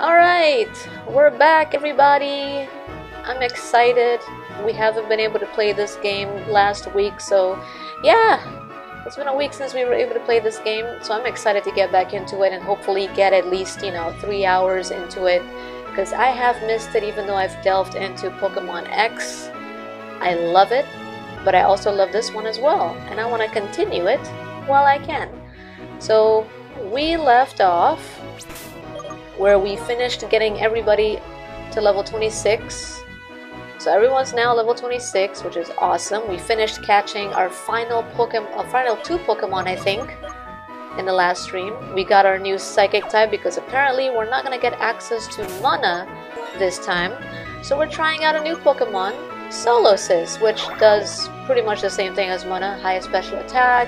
Alright, we're back everybody. I'm excited. We haven't been able to play this game last week, so yeah, it's been a week since we were able to play this game, so I'm excited to get back into it and hopefully get at least, you know, 3 hours into it, because I have missed it even though I've delved into Pokemon X. I love it, but I also love this one as well, and I want to continue it while I can. So we left off where we finished getting everybody to level 26. So everyone's now level 26, which is awesome. We finished catching our final Pokemon, final two Pokemon, I think, in the last stream. We got our new Psychic type because apparently we're not gonna get access to Mana this time. So we're trying out a new Pokemon, Solosis, which does pretty much the same thing as Mana, high special attack.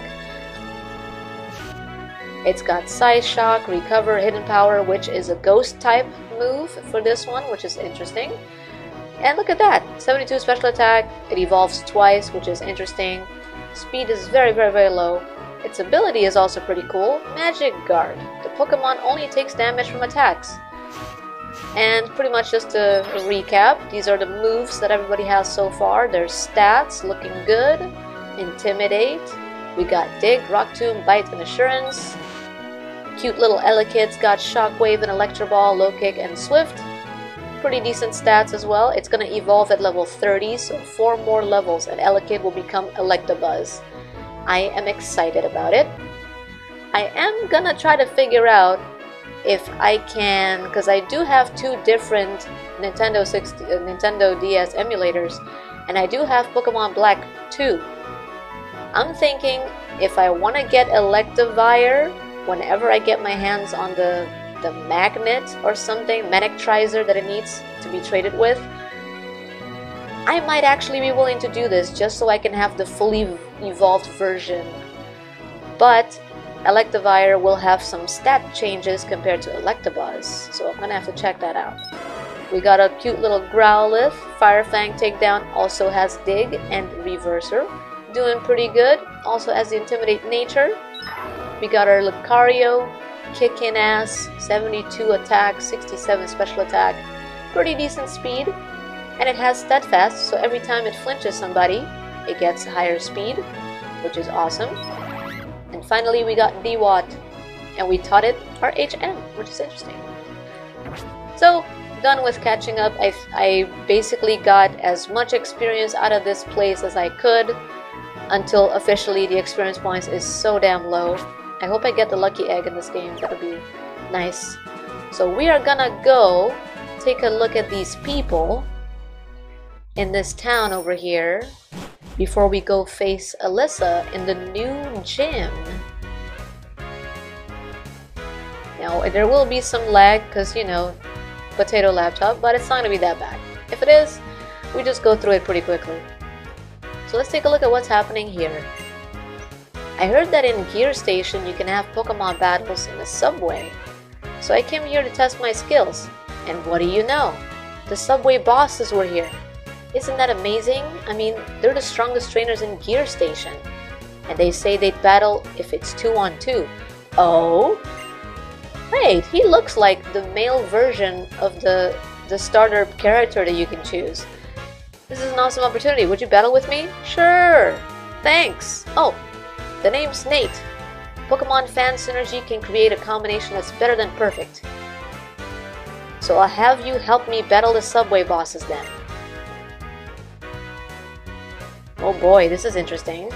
It's got Psy Shock, Recover, Hidden Power, which is a Ghost type move for this one, which is interesting. And look at that, 72 special attack, it evolves twice, which is interesting. Speed is very, very, very low. Its ability is also pretty cool, Magic Guard. The Pokemon only takes damage from attacks. And pretty much just to recap, these are the moves that everybody has so far. Their stats, looking good, Intimidate. We got Dig, Rock Tomb, Bite, and Assurance. Cute little Elikids got Shockwave and Electroball, Low Kick, and Swift. Pretty decent stats as well. It's going to evolve at level 30, so 4 more levels, and Elekid will become Electabuzz. I am excited about it. I am going to try to figure out if I can, because I do have two different Nintendo DS emulators, and I do have Pokemon Black 2. I'm thinking if I want to get Electivire, whenever I get my hands on the magnet or something, magnetizer that it needs to be traded with, I might actually be willing to do this just so I can have the fully evolved version. But Electivire will have some stat changes compared to Electabuzz, so I'm going to have to check that out. We got a cute little Growlithe. Firefang Takedown also has Dig and Reverser. Doing pretty good, also as the Intimidate nature. We got our Lucario, kicking ass, 72 attack, 67 special attack, pretty decent speed, and it has steadfast, so every time it flinches somebody, it gets higher speed, which is awesome. And finally we got Dewott, and we taught it our HM, which is interesting. So done with catching up. I basically got as much experience out of this place as I could, until officially the experience points is so damn low. I hope I get the lucky egg in this game, that would be nice. So we are gonna go take a look at these people in this town over here before we go face Alyssa in the new gym. Now there will be some lag because, you know, potato laptop, but it's not gonna be that bad. If it is, we just go through it pretty quickly. So let's take a look at what's happening here. I heard that in Gear Station you can have Pokemon battles in the subway. So I came here to test my skills. And what do you know? The subway bosses were here. Isn't that amazing? I mean, they're the strongest trainers in Gear Station. And they say they'd battle if it's 2-on-2. Oh? Wait, he looks like the male version of the starter character that you can choose. This is an awesome opportunity. Would you battle with me? Sure. Thanks. Oh, the name's Nate. Pokemon fan synergy can create a combination that's better than perfect. So I'll have you help me battle the subway bosses then. Oh boy, this is interesting.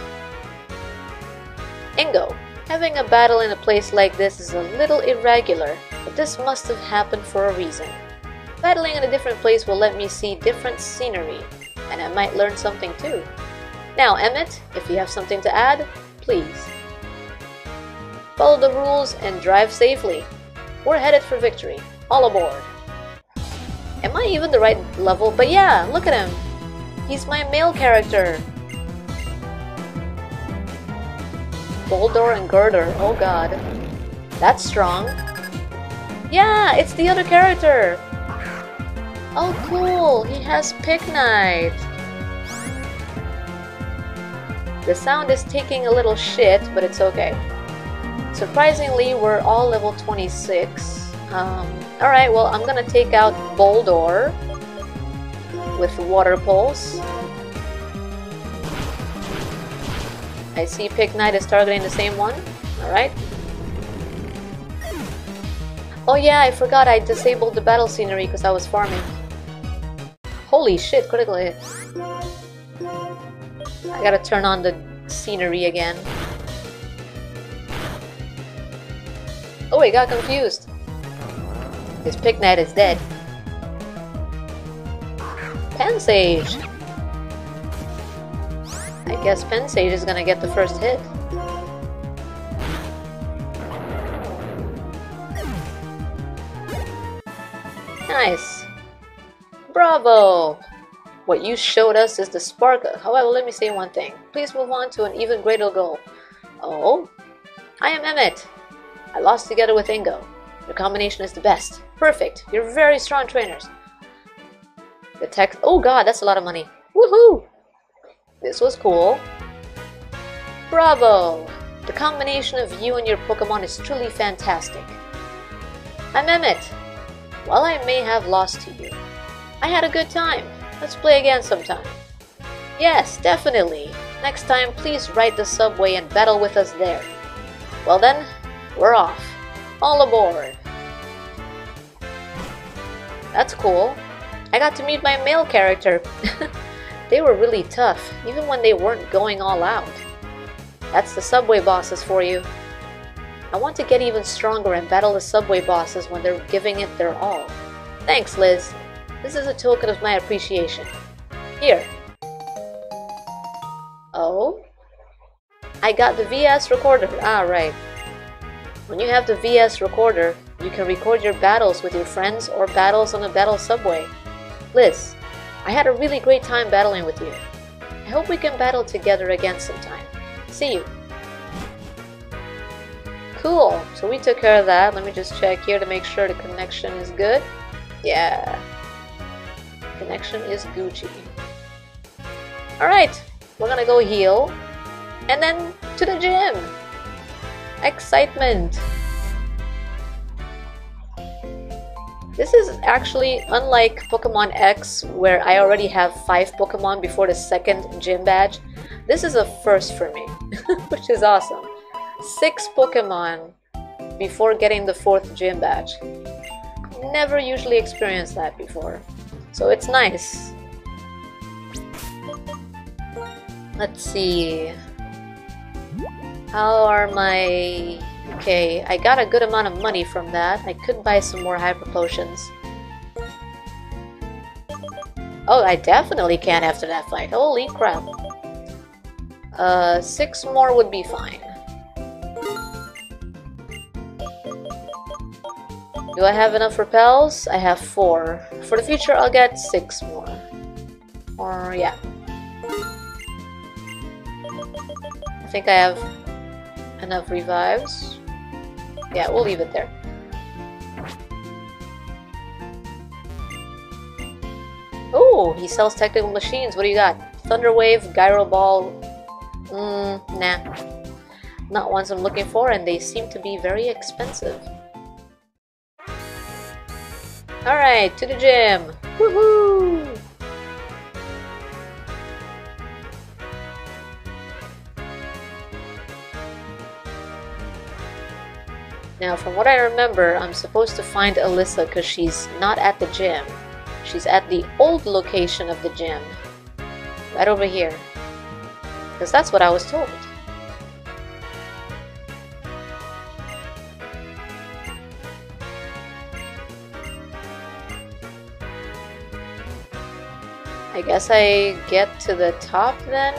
Ingo, having a battle in a place like this is a little irregular, but this must have happened for a reason. Battling in a different place will let me see different scenery. And I might learn something too. Now Emmet, if you have something to add, please. Follow the rules and drive safely. We're headed for victory. All aboard. Am I even the right level? But yeah, look at him. He's my male character. Boldore and Gurdurr. Oh god. That's strong. Yeah, it's the other character. Oh cool, he has Pignite. The sound is taking a little shit, but it's okay. Surprisingly, we're all level 26. Alright, well, I'm gonna take out Boldore with Water Pulse. I see Pignite is targeting the same one. Alright. Oh yeah, I forgot I disabled the battle scenery because I was farming. Holy shit, critical hit. I gotta turn on the scenery again. Oh, I got confused. This Pignite is dead. Pansage! I guess Pansage is gonna get the first hit. Nice! Bravo! What you showed us is the spark. However, let me say one thing. Please move on to an even greater goal. Oh? I am Emmet. I lost together with Ingo. Your combination is the best. Perfect. You're very strong trainers. The text. Oh god, that's a lot of money. Woohoo! This was cool. Bravo! The combination of you and your Pokemon is truly fantastic. I'm Emmet. While I may have lost to you, I had a good time. Let's play again sometime. Yes, definitely. Next time, please ride the subway and battle with us there. Well then, we're off. All aboard! That's cool. I got to meet my male character. They were really tough, even when they weren't going all out. That's the subway bosses for you. I want to get even stronger and battle the subway bosses when they're giving it their all. Thanks, Liz. This is a token of my appreciation. Here. Oh? I got the VS recorder. Ah, right. When you have the VS recorder, you can record your battles with your friends or battles on the battle subway. Liz, I had a really great time battling with you. I hope we can battle together again sometime. See you. Cool, so we took care of that. Let me just check here to make sure the connection is good. Yeah. Connection is Gucci. Alright, we're gonna go heal. And then to the gym! Excitement! This is actually unlike Pokemon X, where I already have 5 Pokemon before the 2nd gym badge. This is a first for me, which is awesome. 6 Pokemon before getting the 4th gym badge. Never usually experienced that before, so it's nice. Let's see. How are my... Okay, I got a good amount of money from that. I could buy some more Hyper Potions. Oh, I definitely can after that fight. Holy crap. 6 more would be fine. Do I have enough repels? I have 4. For the future, I'll get 6 more. Or, yeah. I think I have... enough revives. Yeah, we'll leave it there. Oh, he sells technical machines. What do you got? Thunderwave, Gyro Ball. Nah. Not ones I'm looking for, and they seem to be very expensive. Alright, to the gym. Woohoo! Now, from what I remember, I'm supposed to find Alyssa because she's not at the gym. She's at the old location of the gym. Right over here. Because that's what I was told. I guess I get to the top then?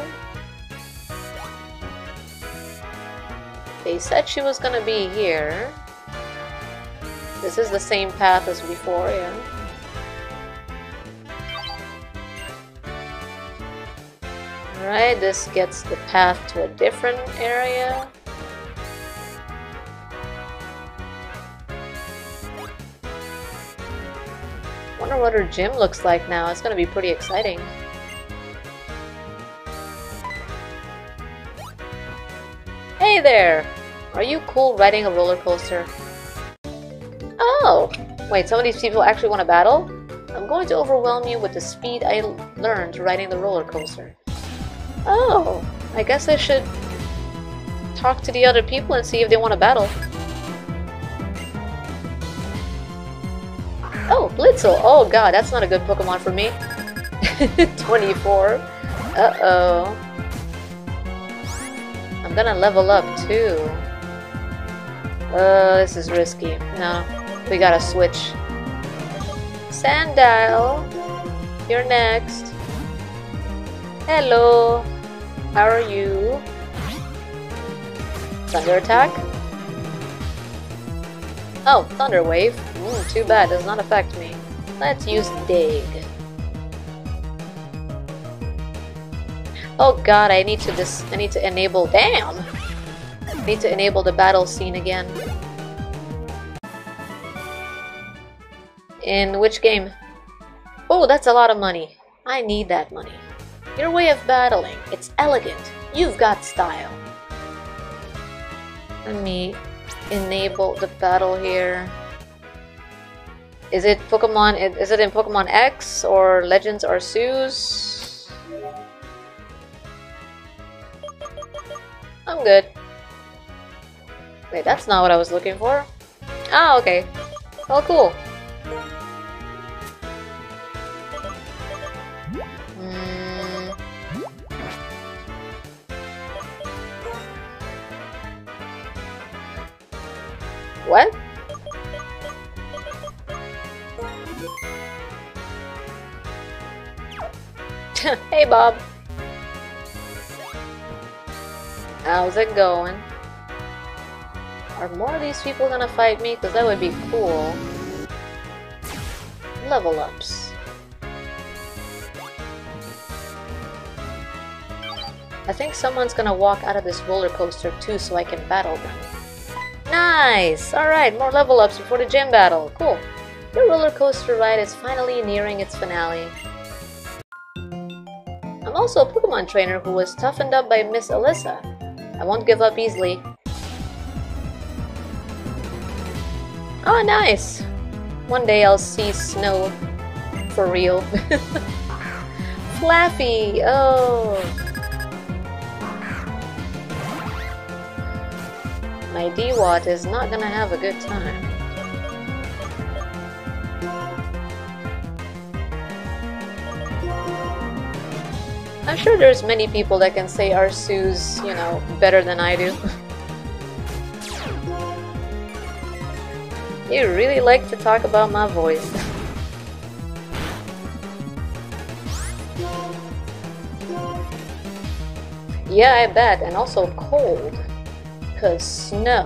They said she was gonna be here. This is the same path as before, yeah. Alright, this gets the path to a different area. Wonder what her gym looks like now. It's gonna be pretty exciting. Hey there! Are you cool riding a roller coaster? Oh! Wait, some of these people actually want to battle? I'm going to overwhelm you with the speed I learned riding the roller coaster. Oh, I guess I should talk to the other people and see if they want to battle. Oh, Blitzle! Oh god, that's not a good Pokemon for me. 24. Uh-oh. I'm gonna level up too. This is risky. No, we gotta switch. Sandile, you're next. Hello, how are you? Thunder attack? Oh, Thunder Wave. Too bad, does not affect me. Let's use Dig. Oh god, I need to enable. Damn! I need to enable the battle scene again. In which game? Oh, that's a lot of money. I need that money. Your way of battling, it's elegant. You've got style. Let me enable the battle here. Is it Pokemon? Is it in Pokemon X or Legends Arceus? I'm good. Wait, that's not what I was looking for. Ah, okay. Well, cool. What? Hey, Bob. How's it going? Are more of these people gonna fight me? Because that would be cool. Level ups. I think someone's gonna walk out of this roller coaster too so I can battle them. Nice! Alright, more level ups before the gym battle. Cool. Your roller coaster ride is finally nearing its finale. I'm also a Pokemon trainer who was toughened up by Miss Elesa. I won't give up easily. Oh, nice! One day I'll see snow. For real. Flaaffy! Oh! My Dewott is not gonna have a good time. I'm sure there's many people that can say Arceus, you know, better than I do. You really like to talk about my voice. Yeah, I bet, and also cold. Cause snow.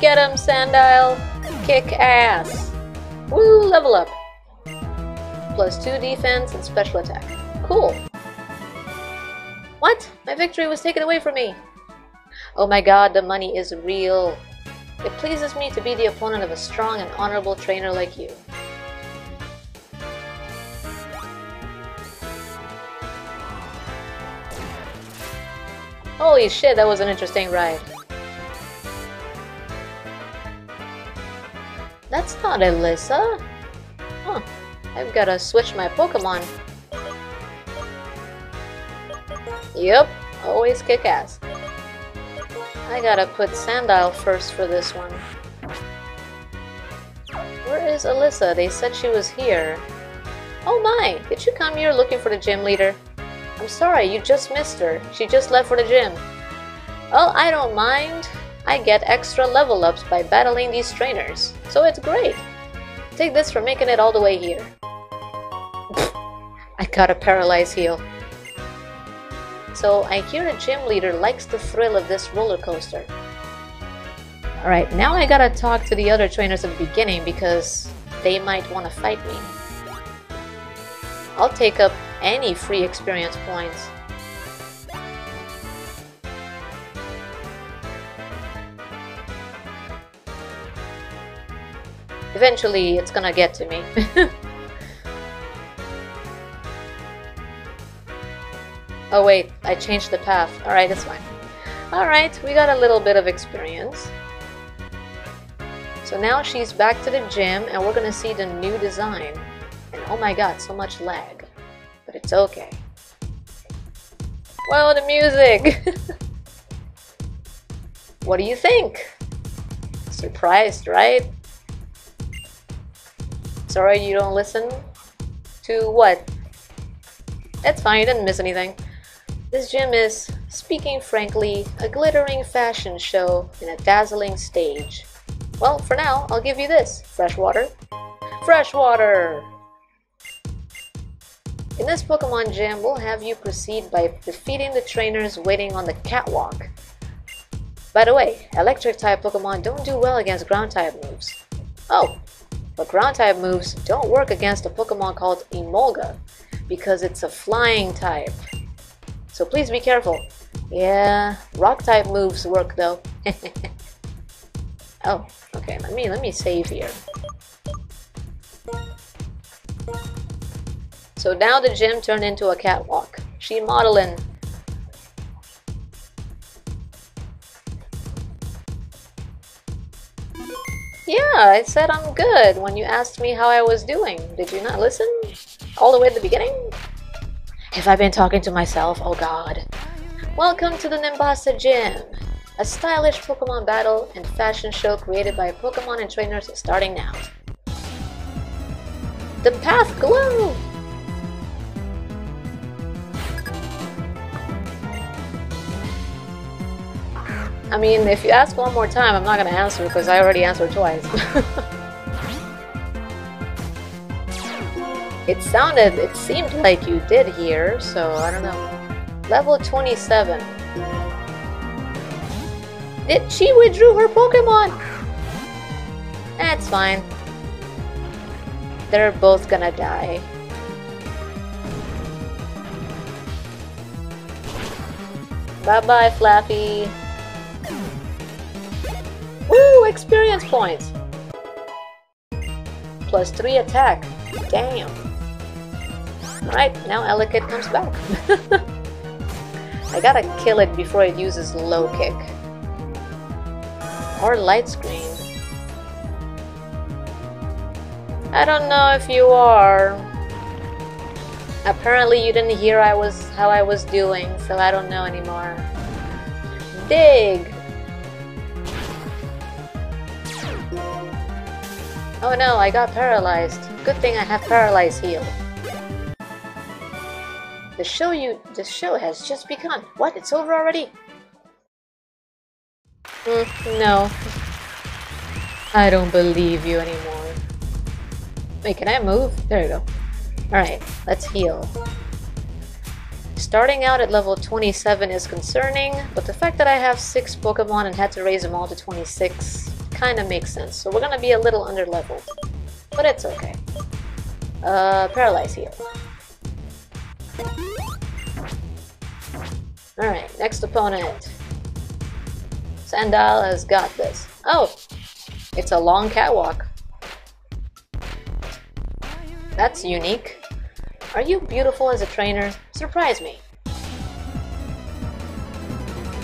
Get him, Sandile! Kick ass! Woo! Level up! +2 defense and special attack. Cool! What? My victory was taken away from me! Oh my god, the money is real! It pleases me to be the opponent of a strong and honorable trainer like you. Holy shit, that was an interesting ride. That's not Elisa. Huh. I've gotta switch my Pokemon. Yep, always kick ass. I gotta put Sandile first for this one. Where is Elisa? They said she was here. Oh my! Did you come here looking for the gym leader? I'm sorry, you just missed her. She just left for the gym. Well, I don't mind. I get extra level ups by battling these trainers, so it's great. Take this for making it all the way here. I got a paralyzed heal. So I hear the gym leader likes the thrill of this roller coaster. Alright, now I gotta talk to the other trainers at the beginning because they might want to fight me. I'll take up any free experience points. Eventually it's gonna get to me. Oh wait, I changed the path. Alright, that's fine. Alright, we got a little bit of experience. So now she's back to the gym and we're gonna see the new design. And oh my god, so much lag. But it's okay. Wow, the music! What do you think? Surprised, right? Sorry you don't listen to what? That's fine, you didn't miss anything. This gym is, speaking frankly, a glittering fashion show in a dazzling stage. Well, for now, I'll give you this. Fresh water. Fresh water! In this Pokemon gym, we'll have you proceed by defeating the trainers waiting on the catwalk. By the way, electric-type Pokemon don't do well against ground-type moves. Oh, but ground-type moves don't work against a Pokemon called Emolga, because it's a flying type. So please be careful. Yeah, rock-type moves work though. Oh, okay, let me save here. So now the gym turned into a catwalk. She modeling. Yeah, I said I'm good when you asked me how I was doing. Did you not listen? All the way at the beginning? Have I been talking to myself? Oh god. Welcome to the Nimbasa Gym, a stylish Pokemon battle and fashion show created by Pokemon and trainers starting now. The path glow! I mean, if you ask one more time, I'm not gonna answer because I already answered twice. It seemed like you did here, so I don't know. Level 27. She withdrew her Pokemon! That's fine. They're both gonna die. Bye-bye, Flaaffy. Woo! Experience points! Plus 3 attack. Damn. Alright, now Ellicate comes back. I gotta kill it before it uses low kick. Or light screen. I don't know if you are. Apparently you didn't hear how I was doing, so I don't know anymore. Dig! Oh no, I got paralyzed. Good thing I have paralyzed heal. The show has just begun. What? It's over already? No. I don't believe you anymore. Wait, can I move? There you go. Alright, let's heal. Starting out at level 27 is concerning, but the fact that I have 6 Pokemon and had to raise them all to 26 kinda makes sense, so we're gonna be a little underleveled. But it's okay. Paralyze heal. Alright, next opponent. Sandile has got this. Oh! It's a long catwalk. That's unique. Are you beautiful as a trainer? Surprise me.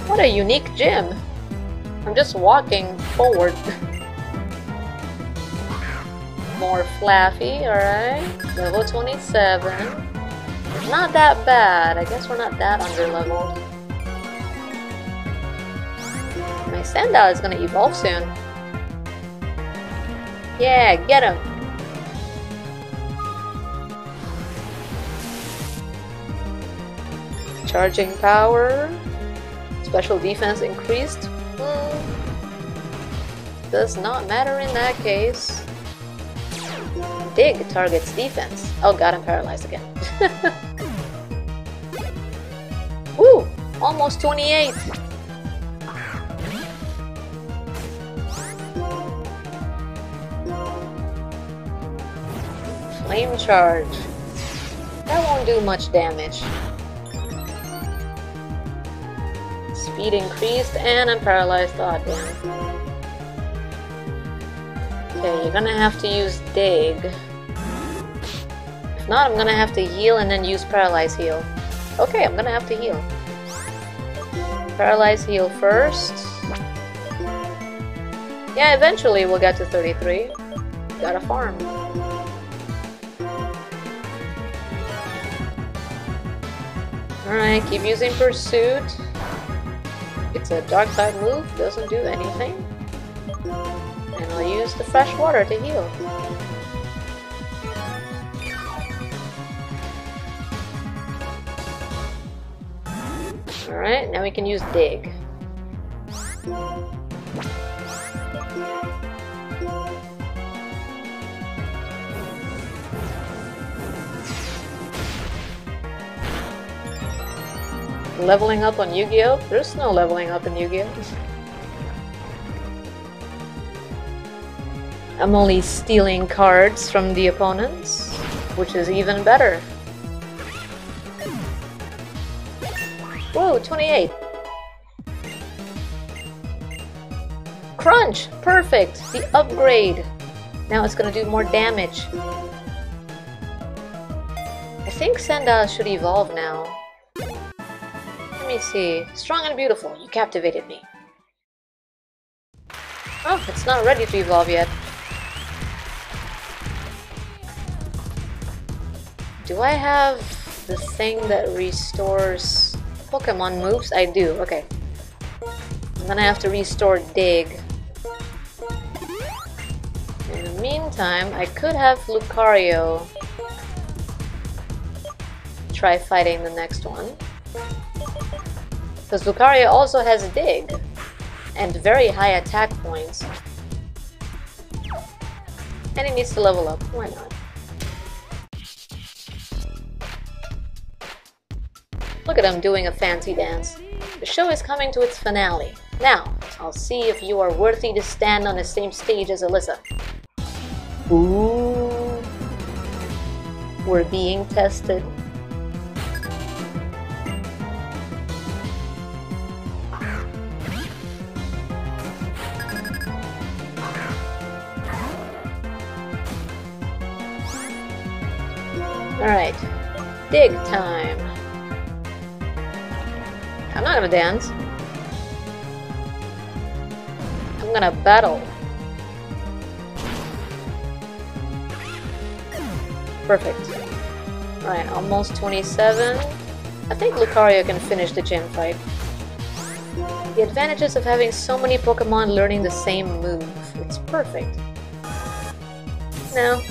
What a unique gym! I'm just walking forward. More Flaaffy, alright. Level 27. Not that bad. I guess we're not that underleveled. My Sandile is gonna evolve soon. Yeah, get him! Charging power. Special defense increased. Does not matter in that case. Dig targets defense. Oh god, I'm paralyzed again. Woo! Almost 28! Flame charge. That won't do much damage. Speed increased and I'm paralyzed. Oh, damn. Okay, you're gonna have to use Dig. If not, I'm gonna have to heal and then use Paralyze Heal. Okay, I'm gonna have to heal. Paralyze, heal first. Yeah, eventually we'll get to 33. Gotta farm. Alright, keep using Pursuit. It's a dark side move, doesn't do anything. And I'll use the fresh water to heal. Alright, now we can use Dig. Leveling up on Yu-Gi-Oh? There's no leveling up in Yu-Gi-Oh! I'm only stealing cards from the opponents, which is even better. Whoa, 28! Crunch! Perfect! The upgrade! Now it's gonna do more damage. I think Sandile should evolve now. Let me see. Strong and beautiful. You captivated me. Oh, it's not ready to evolve yet. Do I have the thing that restores Pokemon moves? I do. Okay. And then I have to restore Dig. In the meantime, I could have Lucario try fighting the next one. Because Lucario also has Dig, and very high attack points. And it needs to level up, why not? Look at him doing a fancy dance. The show is coming to its finale. Now, I'll see if you are worthy to stand on the same stage as Alyssa. Ooh. We're being tested. Alright, Dig time. I'm not gonna dance. I'm gonna battle. Perfect. Alright, almost 27. I think Lucario can finish the gym fight. The advantages of having so many Pokemon learning the same move. It's perfect. No.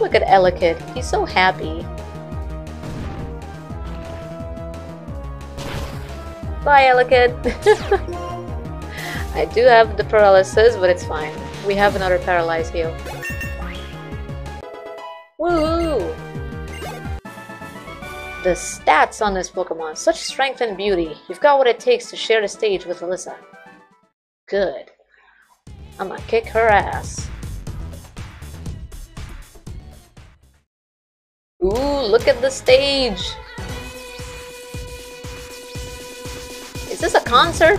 Look at Ellicate, he's so happy. Bye, Ellicate! I do have the paralysis, but it's fine. We have another paralyzed heal. Woo! The stats on this Pokemon, such strength and beauty. You've got what it takes to share the stage with Alyssa. Good. I'm gonna kick her ass. Ooh, look at the stage! Is this a concert?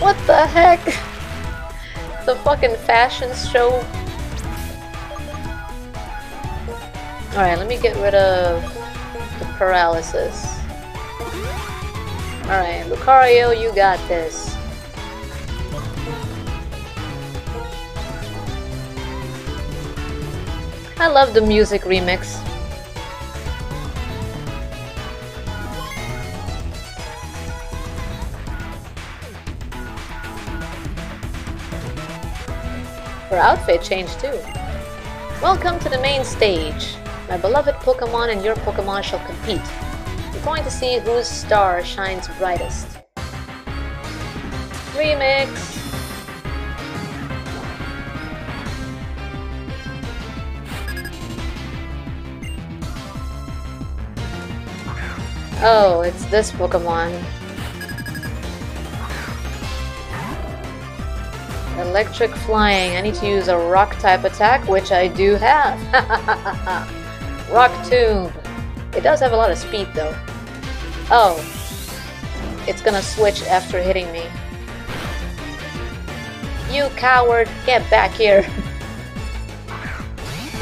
What the heck? It's a fucking fashion show. Alright, let me get rid of the paralysis. Alright, Lucario, you got this. I love the music remix. Her outfit changed too. Welcome to the main stage. My beloved Pokemon and your Pokemon shall compete. We're going to see whose star shines brightest. Remix! Oh, it's this Pokemon. Electric flying. I need to use a rock type attack, which I do have. Rock Tomb. It does have a lot of speed though. Oh, it's gonna switch after hitting me. You coward, get back here.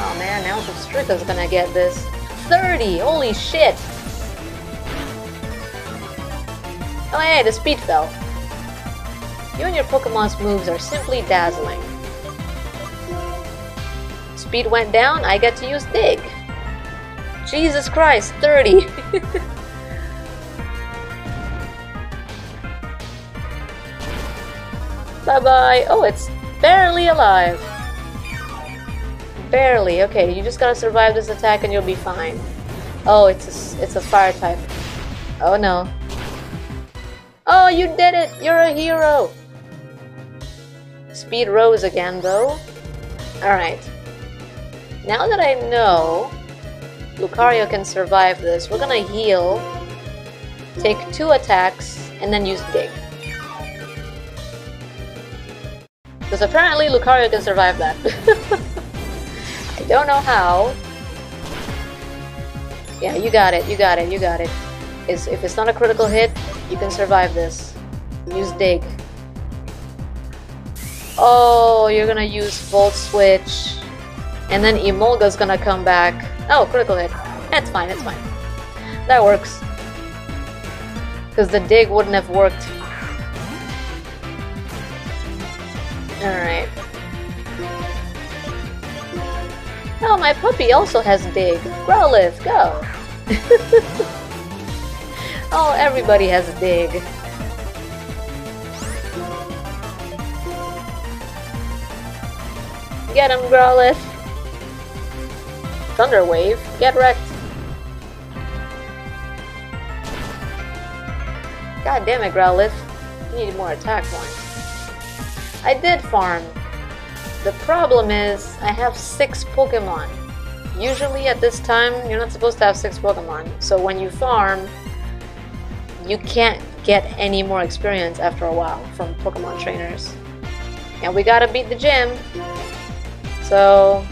Oh man, now Substrika's gonna get this. 30! Holy shit! Oh hey, the speed fell. You and your Pokemon's moves are simply dazzling. Speed went down, I get to use Dig. Jesus Christ, 30! Bye-bye! Oh, it's barely alive! Barely, okay, you just gotta survive this attack and you'll be fine. Oh, it's a fire type. Oh no. Oh, you did it! You're a hero! Speed rose again, though. Alright. Now that I know Lucario can survive this, we're gonna heal, take 2 attacks, and then use Dig. Because apparently Lucario can survive that. I don't know how. Yeah, you got it, you got it, you got it. If it's not a critical hit, you can survive this. Use Dig. Oh, you're gonna use Volt Switch. And then Emolga's gonna come back. Oh, critical hit. That's fine, that's fine. That works. Because the Dig wouldn't have worked. Alright. Oh, my puppy also has Dig. Growlithe, go! Oh, everybody has Dig. Get him, Growlithe! Thunder Wave, get wrecked! God damn it, Growlithe. You need more attack points. I did farm. The problem is, I have 6 Pokemon. Usually at this time, you're not supposed to have 6 Pokemon. So when you farm, you can't get any more experience after a while from Pokemon trainers. And we gotta beat the gym. So,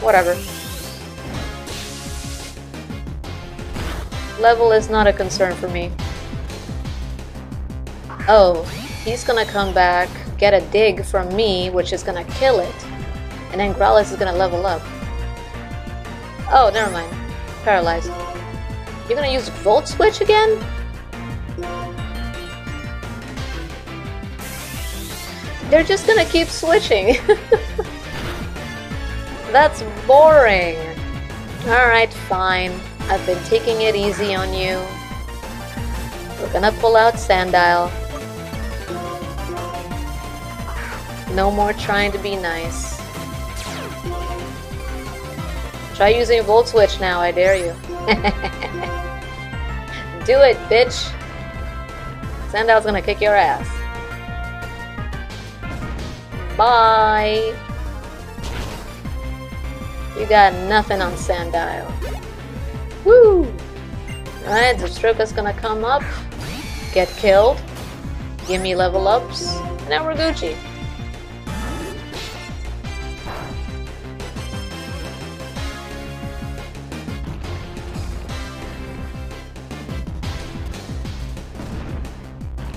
whatever. Level is not a concern for me. Oh, he's gonna come back. Get a Dig from me, which is gonna kill it, and then Growlithe is gonna level up. Oh, never mind. Paralyzed. You're gonna use Volt Switch again? They're just gonna keep switching. That's boring. Alright, fine. I've been taking it easy on you. We're gonna pull out Sandile. No more trying to be nice. Try using Volt Switch now, I dare you. Do it, bitch! Sandile's gonna kick your ass. Bye! You got nothing on Sandile. Woo! Alright, Substrika's gonna come up, get killed, give me level ups, and now we're Gucci.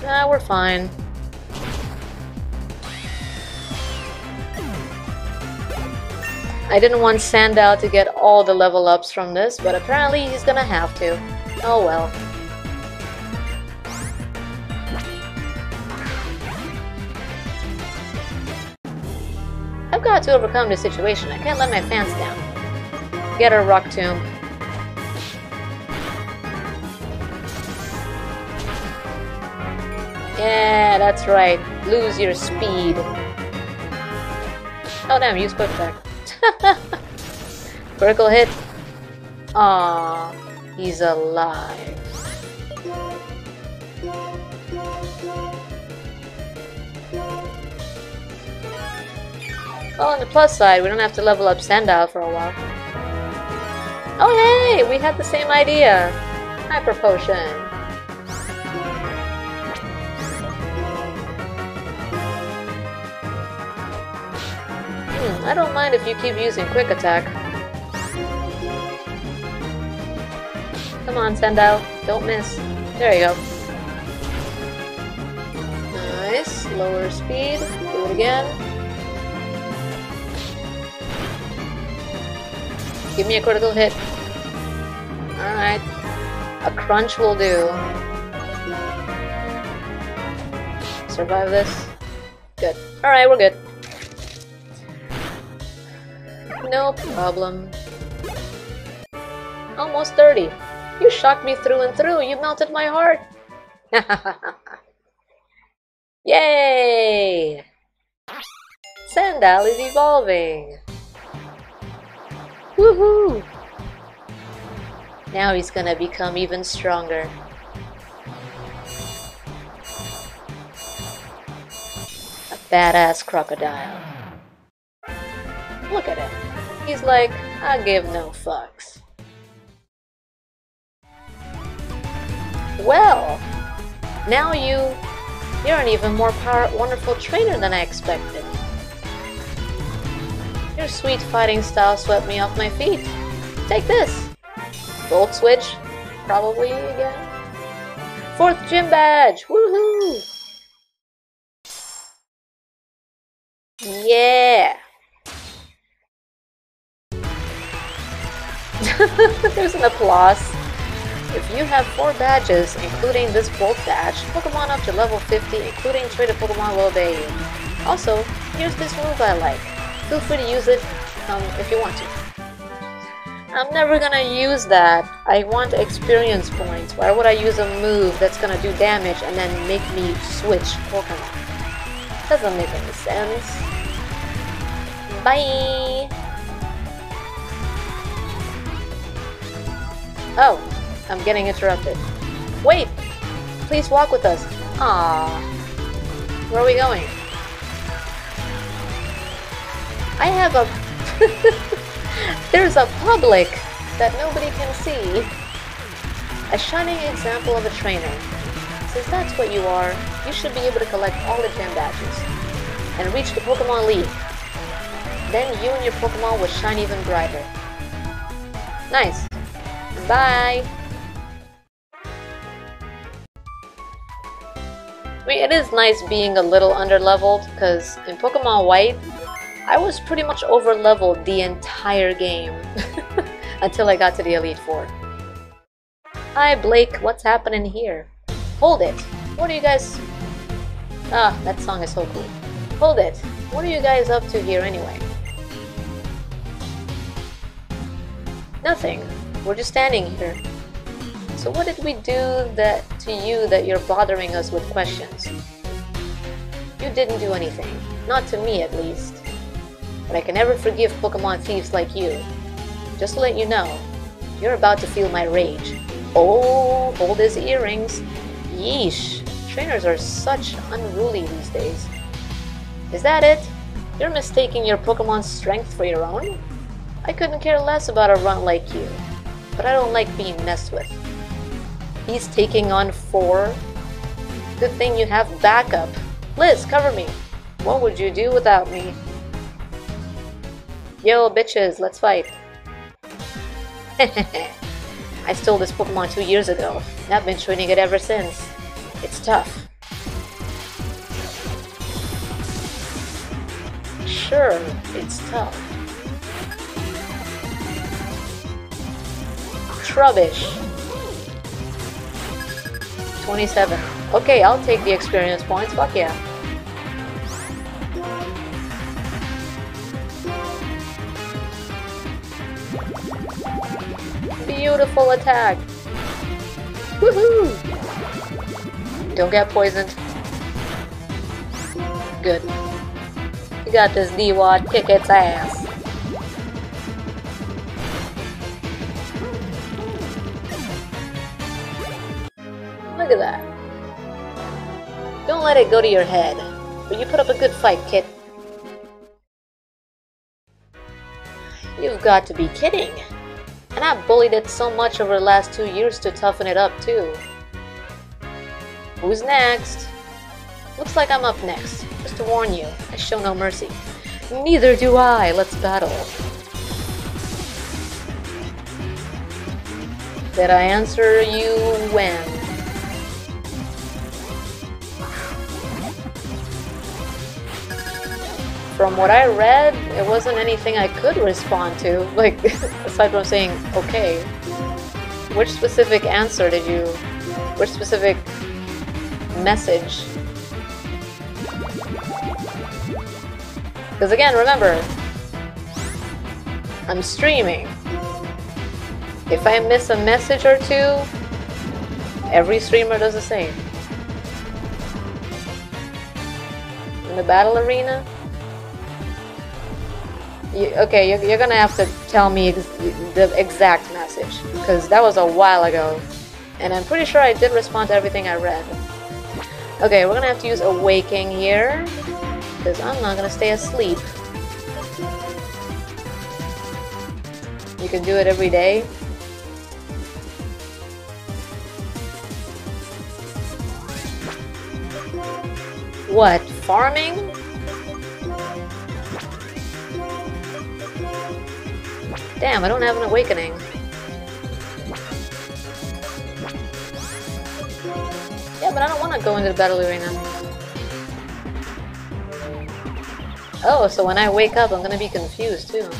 Nah, we're fine. I didn't want Sandile to get all the level ups from this, but apparently he's gonna have to. Oh well. I've got to overcome this situation. I can't let my pants down. Get a Rock Tomb. Yeah, that's right. Lose your speed. Oh damn, use Quick Attack. Critical hit. Aww, he's alive. Well, on the plus side, we don't have to level up Sandile for a while. Oh hey, we had the same idea. Hyper Potion. I don't mind if you keep using Quick Attack. Come on, Sandile. Don't miss. There you go. Nice. Lower speed. Do it again. Give me a critical hit. Alright. A crunch will do. Survive this. Good. Alright, we're good. No problem. Almost 30. You shocked me through and through. You melted my heart. Yay! Sandile is evolving. Woohoo! Now he's gonna become even stronger. A badass crocodile. Look at him. He's like, I give no fucks. Well, now you're an even more wonderful trainer than I expected. Your sweet fighting style swept me off my feet. Take this! Bolt switch? Probably again. 4th gym badge! Woohoo! Yeah! There's an applause. If you have 4 badges, including this Bolt badge, Pokemon up to level 50, including traded Pokemon, will obey you. Also, here's this move I like. Feel free to use it if you want to. I'm never gonna use that. I want experience points. Why would I use a move that's gonna do damage and then make me switch Pokemon? Doesn't make any sense. Bye! Oh, I'm getting interrupted. Wait! Please walk with us. Aww. Where are we going? I have a... There's a public that nobody can see. A shining example of a trainer. Since that's what you are, you should be able to collect all the gym badges and reach the Pokemon League. Then you and your Pokemon will shine even brighter. Nice. Bye. I mean, it is nice being a little underleveled, because in Pokemon White, I was pretty much over-leveled the entire game until I got to the Elite Four. Hi, Blake. What's happening here? Hold it. What are you guys... Ah, that song is so cool. Hold it. What are you guys up to here anyway? Nothing. We're just standing here. So what did we do that to you that you're bothering us with questions? You didn't do anything. Not to me, at least. But I can never forgive Pokemon thieves like you. Just to let you know, you're about to feel my rage. Oh, hold his earrings. Yeesh, trainers are such unruly these days. Is that it? You're mistaking your Pokemon's strength for your own? I couldn't care less about a runt like you, but I don't like being messed with. He's taking on 4? Good thing you have backup. Liz, cover me. What would you do without me? Yo, bitches, let's fight. I stole this Pokemon 2 years ago, and I've been training it ever since. It's tough. Sure, it's tough. Trubbish. 27. Okay, I'll take the experience points, fuck yeah. Beautiful attack. Woohoo! Don't get poisoned. Good. You got this, Dewott. Kick its ass. Look at that. Don't let it go to your head. But you put up a good fight, kid. You've got to be kidding. And I bullied it so much over the last 2 years to toughen it up too. Who's next? Looks like I'm up next. Just to warn you, I show no mercy. Neither do I. Let's battle. Did I answer you when? from what I read, it wasn't anything I could respond to. Like, aside from saying, okay. Which specific answer did you... which specific message? Because again, remember, I'm streaming. If I miss a message or two, every streamer does the same. In the battle arena? You're gonna have to tell me the exact message, because that was a while ago. And I'm pretty sure I did respond to everything I read. Okay, we're gonna have to use Awaking here, because I'm not gonna stay asleep. You can do it every day. What? Farming? Damn, I don't have an awakening. Yeah, but I don't want to go into the battle arena. Oh, so when I wake up, I'm gonna be confused too.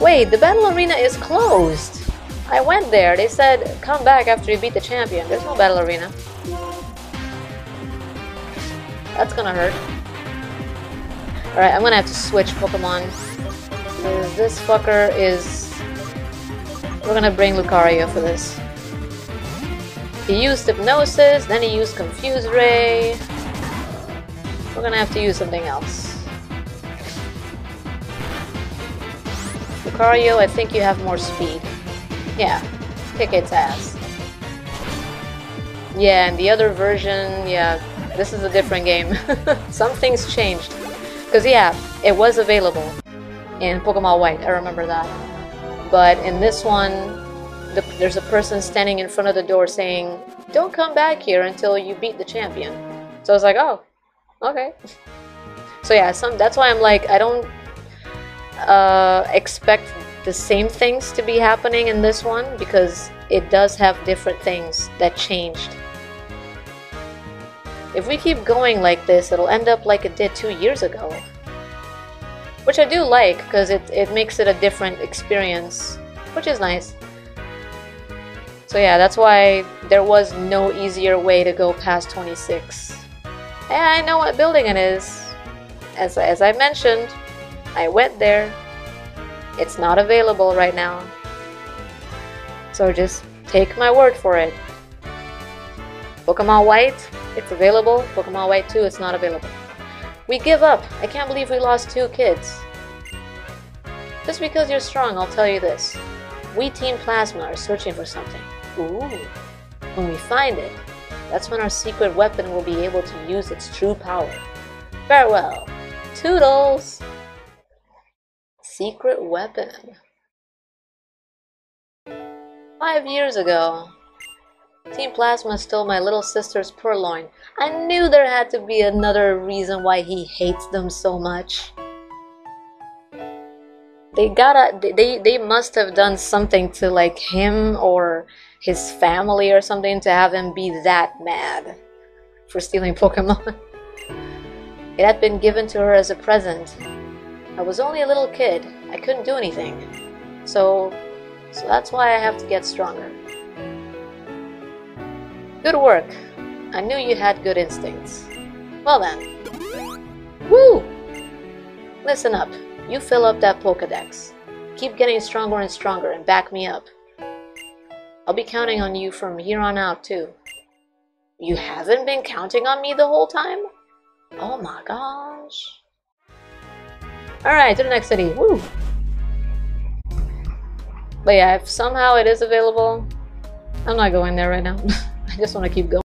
Wait, the battle arena is closed! I went there, they said, come back after you beat the champion. There's no battle arena. That's gonna hurt. Alright, I'm gonna have to switch Pokemon. Because this fucker is... we're gonna bring Lucario for this. He used Hypnosis, then he used Confuse Ray. We're gonna have to use something else. Lucario, I think you have more speed. Yeah, kick its ass. Yeah, and the other version, yeah, this is a different game. Some things changed. Because yeah, it was available in Pokemon White, I remember that. But in this one, there's a person standing in front of the door saying, don't come back here until you beat the champion. So I was like, oh, okay. So yeah, that's why I'm like, I don't expect the same things to be happening in this one, because it does have different things that changed. If we keep going like this, it'll end up like it did 2 years ago, which I do like, because it makes it a different experience, which is nice. So yeah, that's why there was no easier way to go past 26. And I know what building it is. As I mentioned, I went there. It's not available right now, so just take my word for it. Pokemon White, it's available. Pokemon White 2, it's not available. We give up. I can't believe we lost 2 kids. Just because you're strong, I'll tell you this. We Team Plasma are searching for something. Ooh. When we find it, that's when our secret weapon will be able to use its true power. Farewell. Toodles! Secret weapon. 5 years ago. Team Plasma stole my little sister's purloin. I knew there had to be another reason why he hates them so much. They must have done something to like him or his family or something to have him be that mad for stealing Pokemon. It had been given to her as a present. I was only a little kid, I couldn't do anything, so that's why I have to get stronger. Good work, I knew you had good instincts. Well then, woo! Listen up, you fill up that Pokedex. Keep getting stronger and stronger and back me up. I'll be counting on you from here on out too. You haven't been counting on me the whole time? Oh my gosh. Alright, to the next city, woo! But yeah, if somehow it is available, I'm not going there right now. I just want to keep going.